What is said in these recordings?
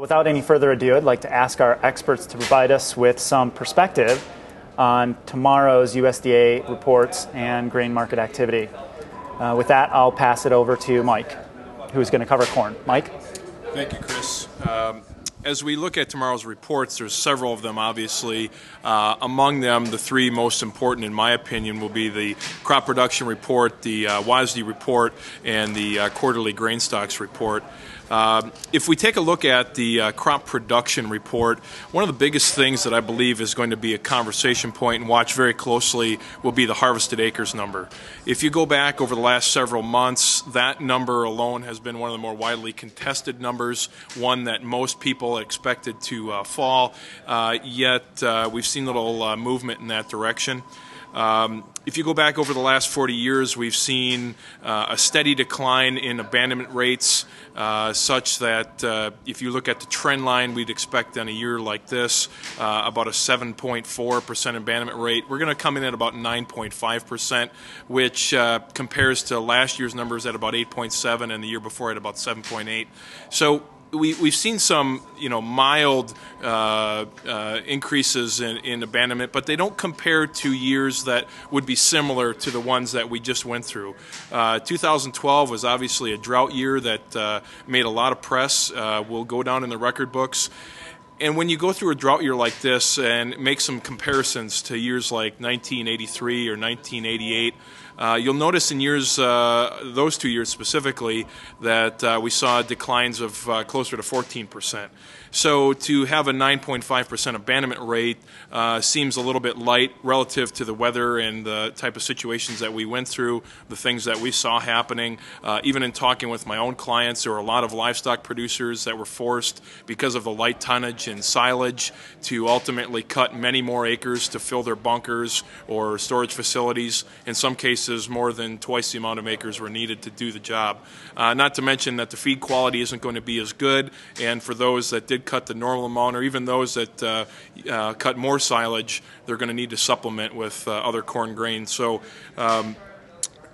Without any further ado, I'd like to ask our experts to provide us with some perspective on tomorrow's USDA reports and grain market activity. With that, I'll pass it over to Mike, who's going to cover corn. Mike? Thank you, Chris. As we look at tomorrow's reports, there's several of them, obviously. Among them, the three most important, in my opinion, will be the crop production report, the WASDE report, and the quarterly grain stocks report. If we take a look at the crop production report, one of the biggest things that I believe is going to be a conversation point and watch very closely will be the harvested acres number. If you go back over the last several months, that number alone has been one of the more widely contested numbers, one that most people expected to fall, yet we've seen little movement in that direction. If you go back over the last 40 years, we've seen a steady decline in abandonment rates such that if you look at the trend line, we'd expect on a year like this about a 7.4% abandonment rate. We're going to come in at about 9.5%, which compares to last year's numbers at about 8.7 and the year before at about 7.8. So we've seen some, mild increases in abandonment, but they don't compare to years that would be similar to the ones that we just went through. 2012 was obviously a drought year that made a lot of press, will go down in the record books. And when you go through a drought year like this and make some comparisons to years like 1983 or 1988, you'll notice in years, those 2 years specifically, that we saw declines of closer to 14%. So to have a 9.5% abandonment rate seems a little bit light relative to the weather and the type of situations that we went through, the things that we saw happening. Even in talking with my own clients, there were a lot of livestock producers that were forced because of the light tonnage and silage to ultimately cut many more acres to fill their bunkers or storage facilities. In some cases, more than twice the amount of acres were needed to do the job. Not to mention that the feed quality isn't going to be as good, and for those that did cut the normal amount, or even those that cut more silage, they're going to need to supplement with other corn grains. So,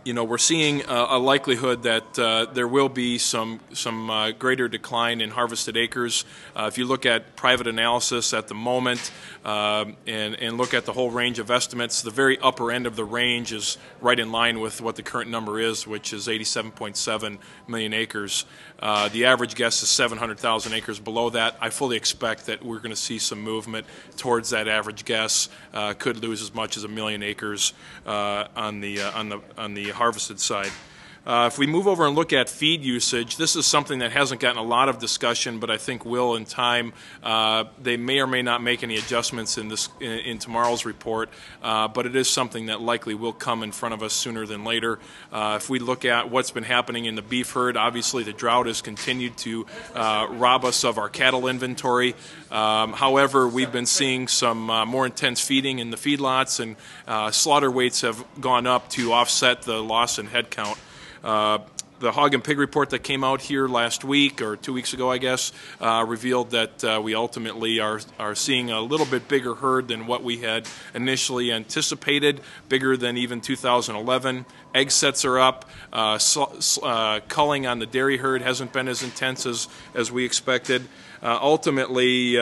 we're seeing a likelihood that there will be some greater decline in harvested acres. If you look at private analysis at the moment and look at the whole range of estimates, the very upper end of the range is right in line with what the current number is, which is 87.7 million acres. The average guess is 700,000 acres below that. I fully expect that we're going to see some movement towards that average guess. Could lose as much as 1 million acres on the harvested side. If we move over and look at feed usage, this is something that hasn't gotten a lot of discussion, but I think will in time. They may or may not make any adjustments in tomorrow's report, but it is something that likely will come in front of us sooner than later. If we look at what's been happening in the beef herd, obviously the drought has continued to rob us of our cattle inventory. However, we've been seeing some more intense feeding in the feedlots, and slaughter weights have gone up to offset the loss in head count. The hog and pig report that came out here last week, or 2 weeks ago, I guess, revealed that we ultimately are seeing a little bit bigger herd than what we had initially anticipated, bigger than even 2011. Egg sets are up. Culling on the dairy herd hasn't been as intense as we expected. Ultimately,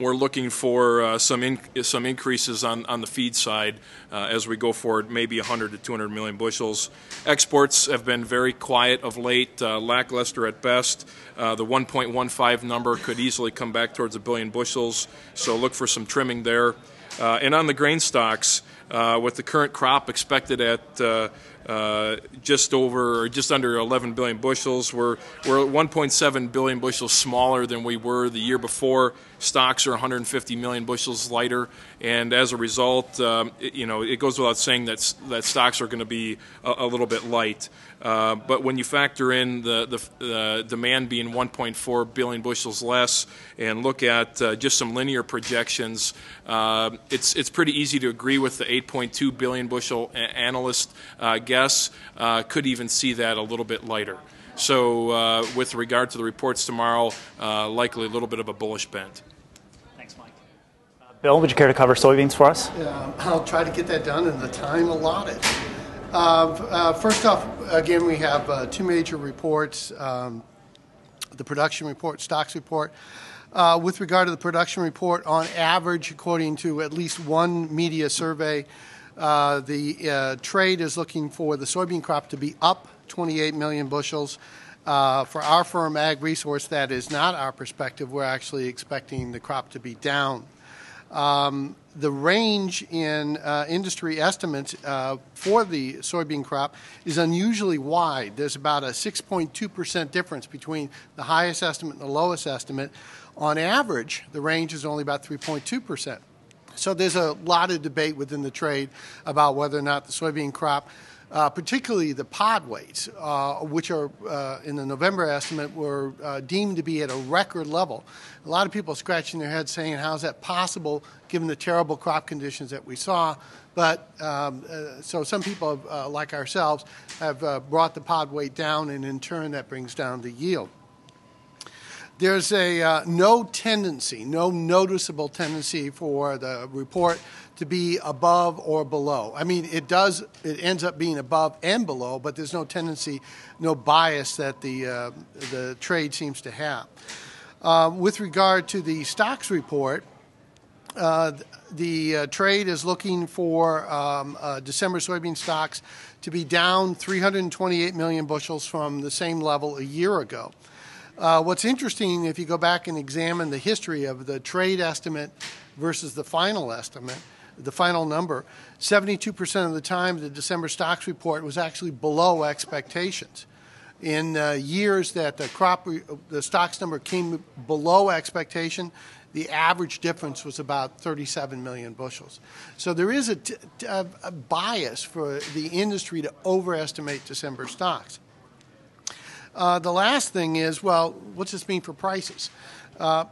we're looking for some increases on the feed side as we go forward, maybe 100 to 200 million bushels. Exports have been very quiet of late, lackluster at best. The 1.15 number could easily come back towards 1 billion bushels, so look for some trimming there. And on the grain stocks, with the current crop expected at just under 11 billion bushels, we're 1.7 billion bushels smaller than we were the year before. Stocks are 150 million bushels lighter, and as a result, it goes without saying that stocks are going to be a little bit light. But when you factor in the demand being 1.4 billion bushels less, and look at just some linear projections, it's pretty easy to agree with the 8.2 billion bushel analyst guess. Could even see that a little bit lighter. So with regard to the reports tomorrow, likely a little bit of a bullish bent. Thanks, Mike. Bill, would you care to cover soybeans for us? Yeah, I'll try to get that done in the time allotted. First off, again, we have two major reports. the production report, stocks report. With regard to the production report, on average, according to at least one media survey, the trade is looking for the soybean crop to be up 28 million bushels. For our firm, Ag Resource, that is not our perspective. We're actually expecting the crop to be down. The range in industry estimates for the soybean crop is unusually wide. There's about a 6.2% difference between the highest estimate and the lowest estimate. On average, the range is only about 3.2%. So there's a lot of debate within the trade about whether or not the soybean crop, particularly the pod weights, which are in the November estimate were deemed to be at a record level. A lot of people scratching their heads saying, how is that possible given the terrible crop conditions that we saw? But so some people, like ourselves, have brought the pod weight down, and in turn that brings down the yield. There's a no tendency, no noticeable tendency for the report to be above or below. I mean, it does, it ends up being above and below, but there's no tendency, no bias that the trade seems to have. With regard to the stocks report, the trade is looking for December soybean stocks to be down 328 million bushels from the same level a year ago. What's interesting, if you go back and examine the history of the trade estimate versus the final estimate, the final number, 72% of the time the December stocks report was actually below expectations. In years that the stocks number came below expectation, the average difference was about 37 million bushels. So there is a bias for the industry to overestimate December stocks. The last thing is, well, what's this mean for prices?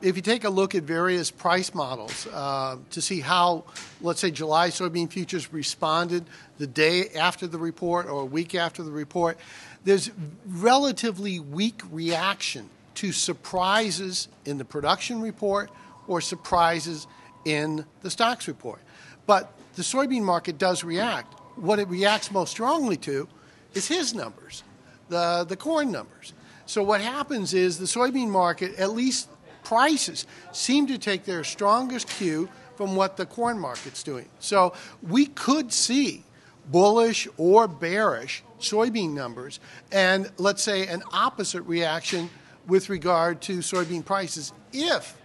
If you take a look at various price models to see how, let's say, July soybean futures responded the day after the report or a week after the report, there's relatively weak reaction to surprises in the production report or surprises in the stocks report. But the soybean market does react. What it reacts most strongly to is his numbers. The corn numbers. So what happens is the soybean market, at least prices, seem to take their strongest cue from what the corn market's doing. So we could see bullish or bearish soybean numbers and, let's say, an opposite reaction with regard to soybean prices if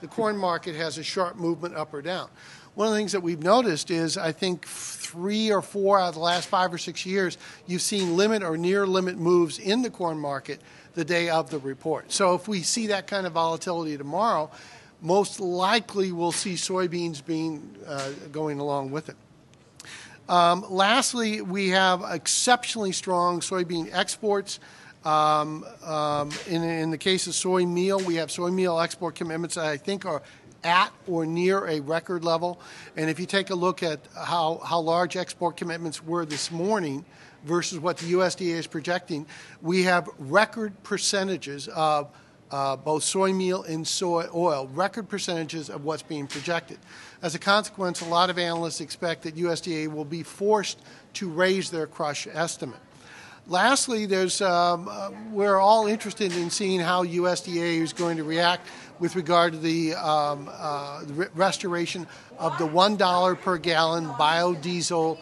the corn market has a sharp movement up or down. One of the things that we've noticed is I think 3 or 4 out of the last 5 or 6 years, you've seen limit or near limit moves in the corn market the day of the report. So if we see that kind of volatility tomorrow, most likely we'll see soybeans being going along with it. Lastly, we have exceptionally strong soybean exports. In the case of soy meal, we have soy meal export commitments that I think are at or near a record level. And if you take a look at how large export commitments were this morning versus what the USDA is projecting, we have record percentages of both soy meal and soy oil, record percentages of what's being projected. As a consequence, a lot of analysts expect that USDA will be forced to raise their crush estimate. Lastly, there's, we're all interested in seeing how USDA is going to react with regard to the restoration of the $1 per gallon biodiesel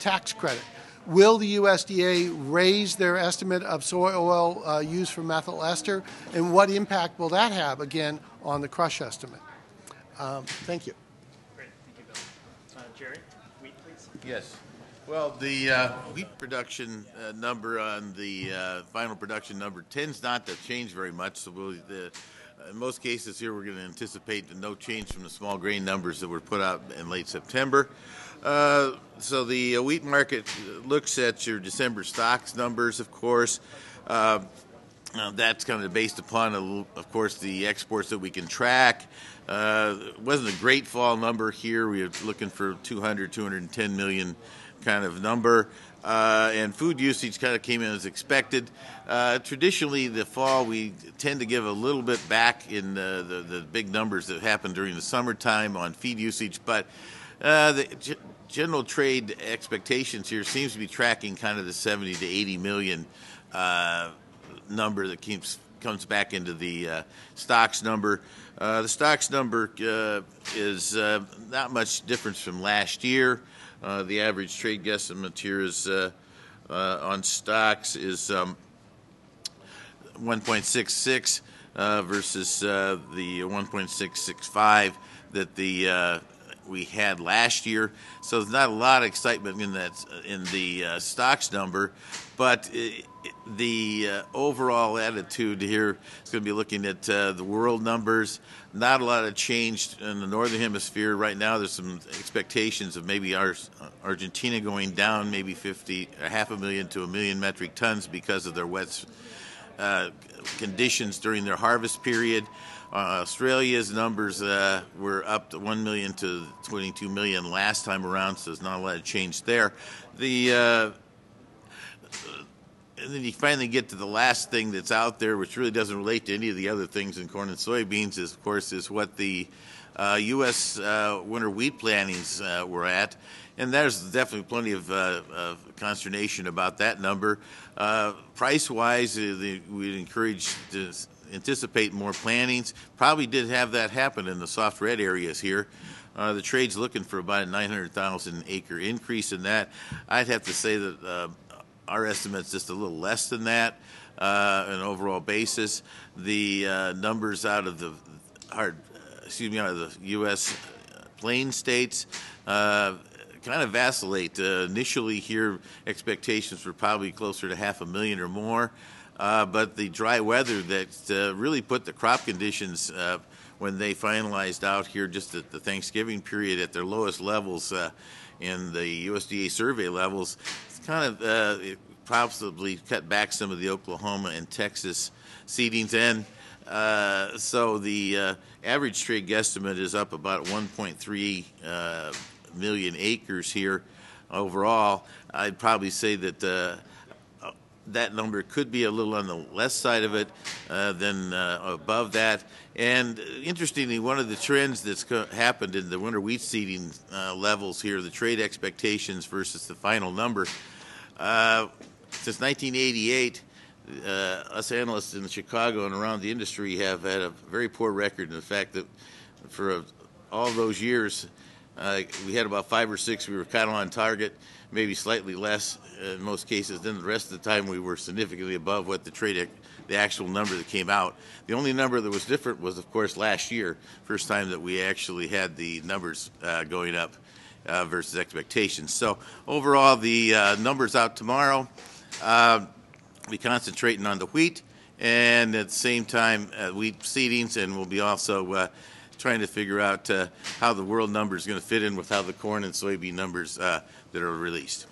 tax credit. Will the USDA raise their estimate of soy oil used for methyl ester, and what impact will that have, again, on the crush estimate? Thank you. Great. Thank you, Bill. Jerry, wheat, please. Yes. Well, the wheat production number on the final production number tends not to change very much. So we'll, in most cases here, we're going to anticipate the no change from the small grain numbers that were put out in late September. So the wheat market looks at your December stocks numbers, of course. That's kind of based upon, of course, the exports that we can track. It wasn't a great fall number here. We were looking for 200, 210 million kind of number. And food usage kind of came in as expected. Traditionally, the fall, we tend to give a little bit back in the big numbers that happened during the summertime on feed usage, but the general trade expectations here seems to be tracking kind of the 70 to 80 million number that keeps comes back into the stocks number. The stocks number is not much difference from last year. The average trade guesstimate here is on stocks is 1.66 versus the 1.665 that the we had last year. So there's not a lot of excitement in that in the stocks number, but the overall attitude here is going to be looking at the world numbers. Not a lot of change in the northern hemisphere right now. There's some expectations of maybe Argentina going down maybe 50 or half a million to 1 million metric tons because of their wet conditions during their harvest period. Australia's numbers were up to 1 million to 22 million last time around, so there's not a lot of change there. And then you finally get to the last thing that's out there, which really doesn't relate to any of the other things in corn and soybeans, is, of course, is what the U.S. winter wheat plantings were at. And there's definitely plenty of consternation about that number. Price-wise, we'd encourage to anticipate more plantings. Probably did have that happen in the soft red areas here. The trade's looking for about a 900,000 acre increase in that. I'd have to say that our estimate's just a little less than that on an overall basis. The numbers out of the U.S. plain states kind of vacillate. Initially here, expectations were probably closer to 500,000 or more. But the dry weather that really put the crop conditions when they finalized out here just at the Thanksgiving period at their lowest levels in the USDA survey levels, it's kind of it possibly cut back some of the Oklahoma and Texas seedings. And so the average trade guesstimate is up about 1.3 million acres here overall. I'd probably say that that number could be a little on the less side of it than above that. And interestingly, one of the trends that's happened in the winter wheat seeding levels here, the trade expectations versus the final number, since 1988, us analysts in Chicago and around the industry have had a very poor record. In the fact that for all those years, we had about 5 or 6, we were kind of on target, maybe slightly less in most cases. Then the rest of the time we were significantly above what the actual number that came out. The only number that was different was, of course, last year, first time that we actually had the numbers going up versus expectations. So overall, the numbers out tomorrow, we'll be concentrating on the wheat, and at the same time, wheat seedings, and we'll be also trying to figure out how the world number is going to fit in with how the corn and soybean numbers that are released.